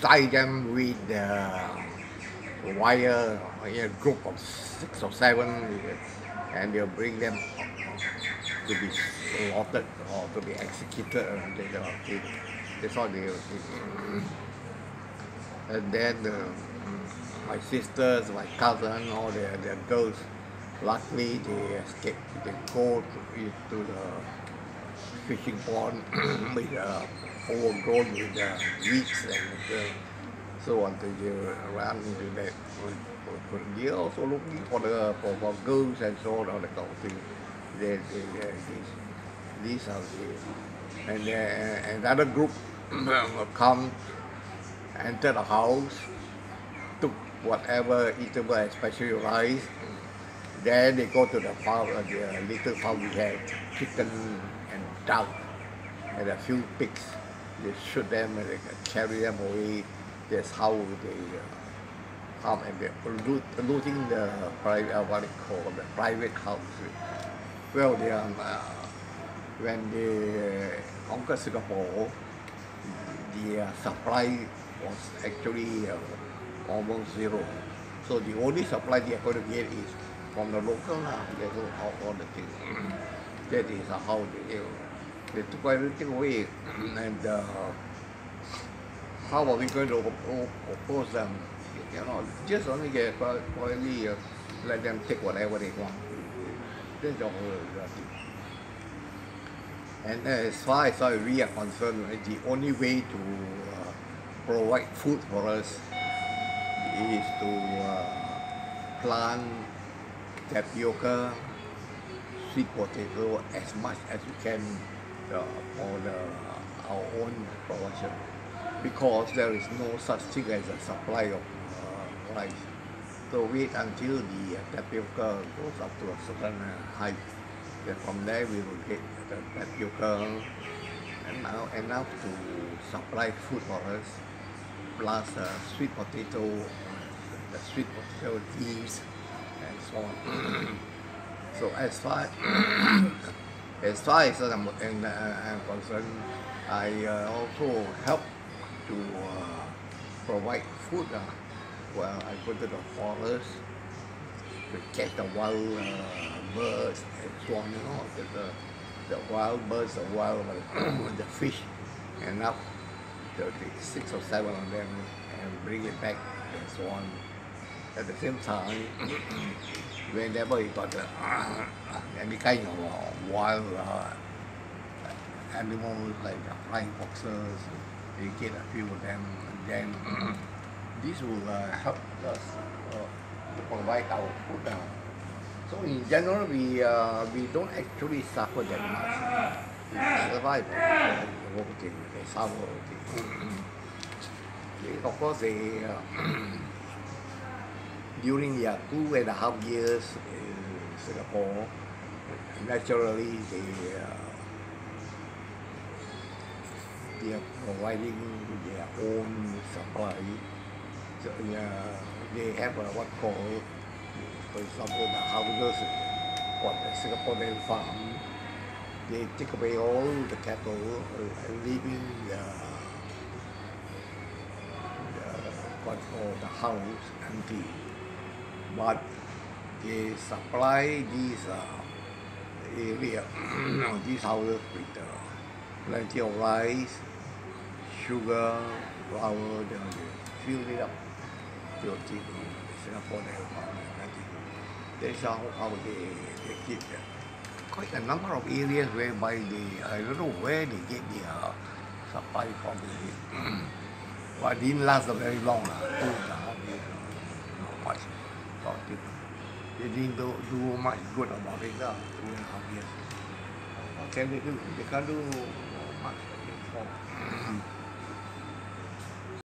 tie them with the wire, a group of 6 or 7, and they'll bring them to be slaughtered or to be executed later on. That's all they were thinking. And then my sisters, my cousin, all their girls, luckily they escaped. They go to the fishing pond with overgrown with weeds and so on. They ran into that. They are also looking for the for girls and so on, all the kind of thing. These are the, and another group come, entered the house, took whatever eatable, especially rice. Then they go to the farm, the little farm we had, chicken and duck and a few pigs. They shoot them and they carry them away. That's how they come, and they're looting the private, what they call the private house. Well, they are, when they conquered Singapore, the supply was actually almost zero. So the only supply they are going to get is from the local. They took out all the things. That is how they took everything away. And how are we going to oppose them? You know, just only get quietly let them take whatever they want. That's the whole thing. And as far as we are concerned, the only way to provide food for us is to plant tapioca, sweet potato as much as we can for our own production, because there is no such thing as a supply of rice. So wait until the tapioca goes up to a certain height. Then from there we will get the tapioca and now enough to supply food for us, plus sweet potato, the sweet potato leaves and so on. So as far as I'm concerned, I also help to provide food. Well, I go to the forest to catch the wild birds and so on, you know, the wild birds, the wild, the fish, and up to 6 or 7 of them, and bring it back and so on. At the same time, whenever you got any kind of wild animals like flying foxes, you get a few of them, and then this will help us to provide our food. So in general, we don't actually suffer that much. We survive the whole thing. They suffer the whole thing. They, of course, they during their 2.5 years in Singapore, naturally they are providing their own supply. So, yeah, they have what called, for example, the houses for the Singaporean farm. They take away all the cattle, leaving the house empty. But they supply these area, these houses with plenty of rice, sugar, flour. They fill it up. Singapore, that's how they keep them. Quite a number of areas whereby they, I don't know where they get their supply from. But it didn't last very long, 2.5 years, not much. They didn't do much good about it, 2.5 years. What can they do? They can't do much.